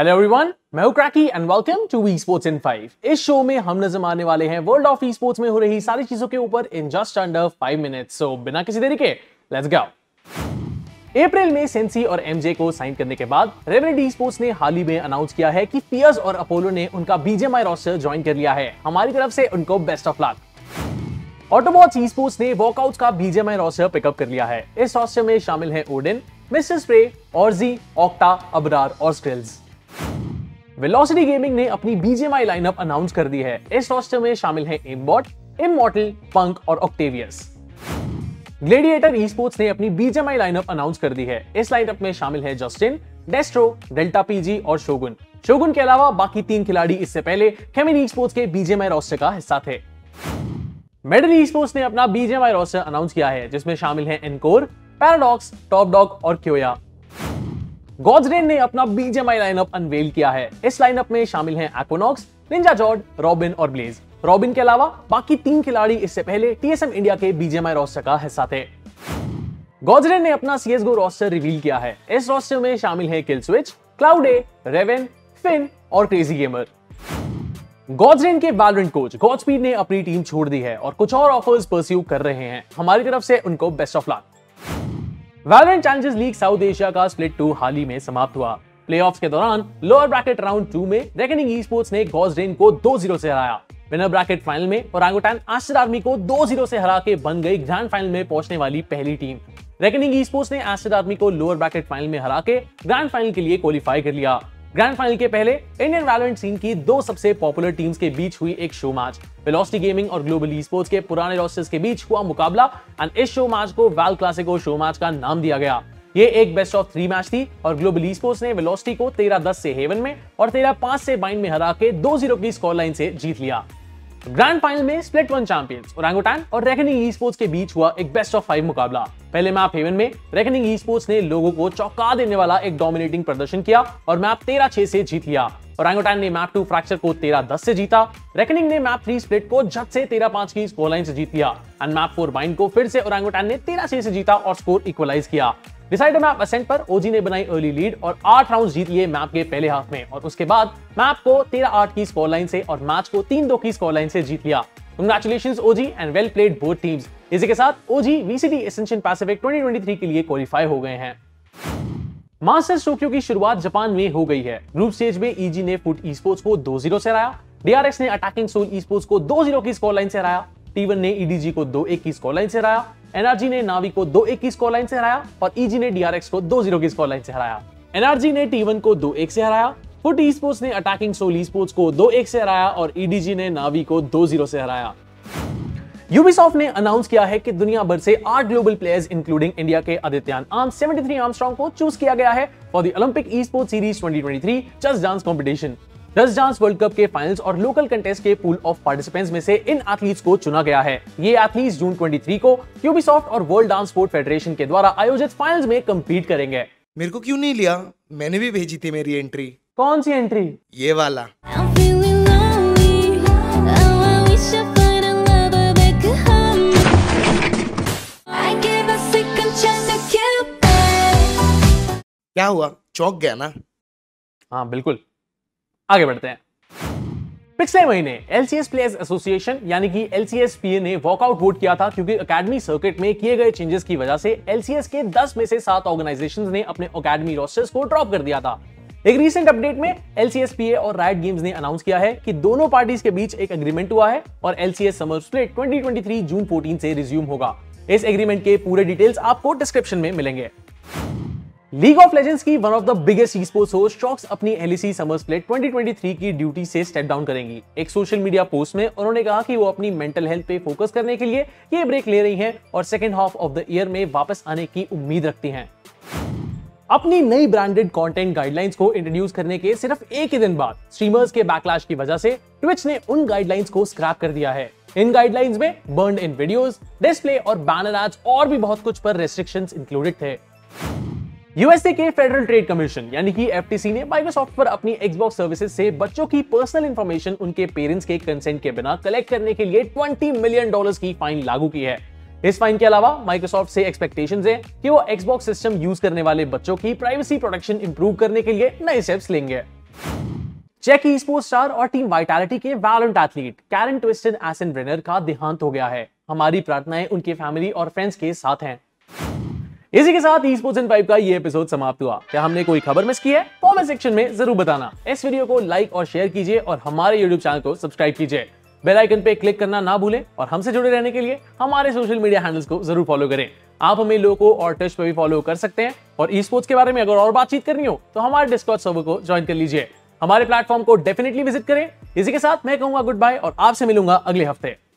Hello everyone, मैं हूं Cracky and welcome to esports in 5। इस शो में हम नजर आने वाले हैं वर्ल्ड ऑफ esports में हो रही सारी चीजों के ऊपर in just under 5 minutes. So बिना किसी देरी के लेट्स गो। अप्रैल में सेंसी और एमजे को साइन करने के बाद रेवेनेंट esports ने हाल ही में अनाउंस किया है कि पियर्स और अपोलो ने उनका बीजेएमआई रोस्टर ज्वाइन कर लिया है। हमारी तरफ से उनको best of luck. Autobot esports ने वॉकआउट्स का बीजेएमआई रोस्टर पिकअप कर लिया है। इस रोस्टर में शामिल हैं Odin, Mister Spray, ऑर्जी, Octa, Abrar और स्क्रिल्स। वेलोसिटी गेमिंग ने अपनी बीजेएमआई लाइनअप अनाउंस कर दी है। इस रोस्टर में शामिल हैं एम्बॉट, इमॉर्टल, पंक और ऑक्टेवियस। ग्लेडिएटर esports ने अपनी बीजेएमआई लाइनअप अनाउंस कर दी है। इस लाइनअप में शामिल हैं जस्टिन, डेस्ट्रो, डेल्टापीजी और शोगुन। शोगुन के अलावा बाकी 3 खिलाड़ी इससे पहले खेमिन esports के बीजेएमआई रोस्टर का हिस्सा थे। मेडल esports ने अपना बीजेएमआई रोस्टर अनाउंस किया है, जिसमें शामिल हैं एनकोर, पैराडॉक्स, टॉप डॉग और क्योया। God's Reign ने अपना बीजेएमआई लाइनअप अनवेल किया है। इस लाइनअप में शामिल हैं एक्वानॉक्स, निंजा जॉर्ड, रॉबिन और ब्लेज। रॉबिन के अलावा बाकी 3 खिलाड़ी इससे पहले TSM इंडिया के बीजेएमआई रोस्टर का हिस्सा थे। God's Reign ने अपना CSGO रोस्टर रिवील किया है। इस रोस्टर में शामिल हैं kill switch, Claude, Raven, fin और क्रेजी गेमर। God's Reign के वैलोरेंट कोच गॉडस्पीड ने अपनी टीम छोड़ दी है और कुछ और ऑफर्स परस्यू कर रहे हैं। हमारी तरफ से उनको best of luck. Valorant challenges League South Asia का स्प्लिट 2 हाल ही में समाप्त हुआ। प्लेऑफ्स के दौरान लोअर ब्रैकेट राउंड 2 में रेकनिंग esports ने God's Reign को 2-0 से हराया। विनर ब्रैकेट फाइनल में ओरांगुटान एस्टर आर्मी को 2-0 से हरा के बन गई ग्रैंड फाइनल में पहुंचने वाली पहली टीम। रेकनिंग esports ने एस्टर आर्मी को लोअर ब्रैकेट फाइनल में हरा के ग्रैंड फाइनल के लिए क्वालिफाई कर लिया। ग्रैंड फाइनल के पहले इंडियन वैलोरेंट सीन की 2 सबसे पॉपुलर टीम्स के बीच हुई एक शो मैच। वेलोसिटी गेमिंग और ग्लोबल esports के पुराने रोस्टर्स के बीच हुआ मुकाबला एंड इस शो मैच को वैल क्लासिको शो मैच का नाम दिया गया। ये एक बेस्ट ऑफ 3 मैच थी और ग्लोबल esports ने वेलोसिटी को 13-10 से हेवन में और 13-5 से बाइंड में हरा के 2-0 की स्कोर लाइन से जीत लिया। ग्रैंड फाइनल में स्प्लिट 1 चैंपियंस ओरांगुटान और रेकनिंग esports के बीच हुआ एक बेस्ट ऑफ 5 मुकाबला। पहले मैप हेवन में रेकनिंग esports ने लोगों को चौंका देने वाला एक डोमिनेटिंग प्रदर्शन किया और मैप 13-6 से जीत लिया। ओरांगुटान ने मैप 2 फ्रैक्चर को 13-10 से जीता। रेकनिंग ने मैप 3 स्प्लिट को झट से 13-5 की स्कोर लाइन से जीत लिया एंड मैप 4 बाइंड को फिर से ओरांगुटान ने 13-6 से जीता और स्कोर इक्वलाइज किया। डिसाइडर मैप असेंट पर ओजी ने बनाई अर्ली लीड और 8 राउंड जीत लिए मैप के पहले हाफ में और उसके बाद मैप को 13-8 की स्कोर लाइन से और मैच को 3-2 की स्कोर लाइन से जीत लिया। Congratulations OG and well played both teams. इसी के साथ ओजी वीसीडी एसेंशन पैसिफिक 2023 के लिए क्वालिफाई हो गए हैं। मास्टर्स टोक्यो की शुरुआत जापान में हो गई है। ग्रुप स्टेज में EG ने FUT esports को 2-0 से हराया। DRX ने अटैकिंग सोल esports को 2-0 की स्कोर लाइन से हराया। T1 ने EDG को 2-1 की स्कोर लाइन से हराया। NRG ने NAVI को 2-1 की स्कोर लाइन से हराया और EG ने DRX को 2-0 की स्कोर लाइन से हराया। NRG ने T1 को 2-1 से हराया। FUT esports ने अटैकिंग सोल esports को 2-1 से हराया और EDG ने NAVI को 2-0 से हराया। Ubisoft ने अनाउंस किया है कि दुनिया भर से 8 ग्लोबल प्लेयर्स इंक्लूडिंग इंडिया के आदित्यान आर्म 73 आर्मस्ट्रांग को चूज किया गया है for the Olympic esports series 2023 just dance competition. Just dance world cup के फाइनल्स और लोकल कंटेस्ट के पूल ऑफ पार्टिसिपेंट्स में से इन एथलीट्स को चुना गया है। ये एथलीट्स जून 23 को यूबीसॉफ्ट और वर्ल्ड डांस स्पोर्ट फेडरेशन के द्वारा आयोजित फाइनल्स में कम्पीट करेंगे। मेरे को क्यों नहीं लिया? मैंने भी भेजी थी मेरी एंट्री। कौन सी एंट्री? ये वाला। क्या हुआ, चौंक गया ना? हाँ बिल्कुल। आगे बढ़ते हैं। पिछले महीने LCS प्लेयर्स एसोसिएशन यानी कि LCSPA ने वॉकआउट वोट किया था क्योंकि एकेडमी सर्किट में किए गए चेंजेस की वजह से LCS के 10 में से 7 ऑर्गेनाइजेशंस ने अपने एकेडमी रोस्टर्स को ड्रॉप कर दिया था। एक रीसेंट अपडेट में LCSPA और रायट गेम्स ने अनाउंस किया है कि दोनों पार्टीज के बीच एक एग्रीमेंट हुआ है और LCS समर स्प्लिट 2023 जून 14 से रिज्यूम होगा। इस एग्रीमेंट के पूरे डिटेल्स आपको डिस्क्रिप्शन में मिलेंगे। लीग ऑफ लेजेंड्स की one of the biggest esports host shocks अपनी LEC समर स्प्लिट 2023 की ड्यूटी से स्टेप डाउन करेंगी। एक सोशल मीडिया पोस्ट में उन्होंने कहा कि वो अपनी मेंटल हेल्थ पे फोकस करने के लिए ये ब्रेक ले रही हैं और second half of the year में वापस आने की उम्मीद रखती हैं। अपनी नई ब्रांडेड कंटेंट गाइडलाइंस को इंट्रोड्यूस करने के सिर्फ एक ही दिन बाद स्ट्रीमर्स के बैकलैश की वजह से ट्विच ने उन गाइडलाइंस को स्क्रैप कर दिया है। इन गाइडलाइंस में बर्न इन वीडियोस, डिस्प्ले और बैनर एड्स और भी बहुत कुछ पर रेस्ट्रिक्शंस इंक्लूडेड थे। यूएसए के फेडरल ट्रेड कमीशन यानी कि FTC ने माइक्रोसॉफ्ट पर अपनी Xbox सर्विसेज से बच्चों की पर्सनल इंफॉर्मेशन उनके पेरेंट्स के कंसेंट के बिना कलेक्ट करने के लिए $20 मिलियन की फाइन लागू की है। इस फाइन के अलावा माइक्रोसॉफ्ट से एक्सपेक्टेशंस है कि वो Xbox सिस्टम यूज करने वाले बच्चों की प्राइवेसी प्रोटेक्शन इंप्रूव करने के लिए नए स्टेप्स लेंगे। चेक ईस्पोर्ट्स स्टार और टीम वाइटैलिटी के वैलेंट एथलीट कैरन ट्विस्टेड एसन ब्रेनर का देहांत हो गया है। हमारी प्रार्थनाएं उनके फैमिली और फ्रेंड्स के साथ हैं। इसी के साथ ईस्पोर्ट्स इन पाइप का ये एपिसोड समाप्त हुआ। क्या हमने कोई खबर मिस की है? कमेंट सेक्शन में जरूर बताना। इस वीडियो को लाइक और शेयर कीजिए और हमारे YouTube चैनल को सब्सक्राइब कीजिए। बेल आइकन पे क्लिक करना ना भूलें और हमसे जुड़े रहने के लिए हमारे सोशल मीडिया हैंडल्स को जरूर फॉलो करें। आप हमें लोगो और टच पर भी फॉलो कर सकते हैं और ईस्पोर्ट्स के बारे में अगर और बातचीत करनी हो तो हमारे डिस्कॉर्ड सर्वर को ज्वाइन कर लीजिए। हमारे प्लेटफॉर्म को डेफिनेटली विजिट करें। इसी के साथ मैं कहूंगा गुड बाय और आपसे मिलूंगा अगले हफ्ते।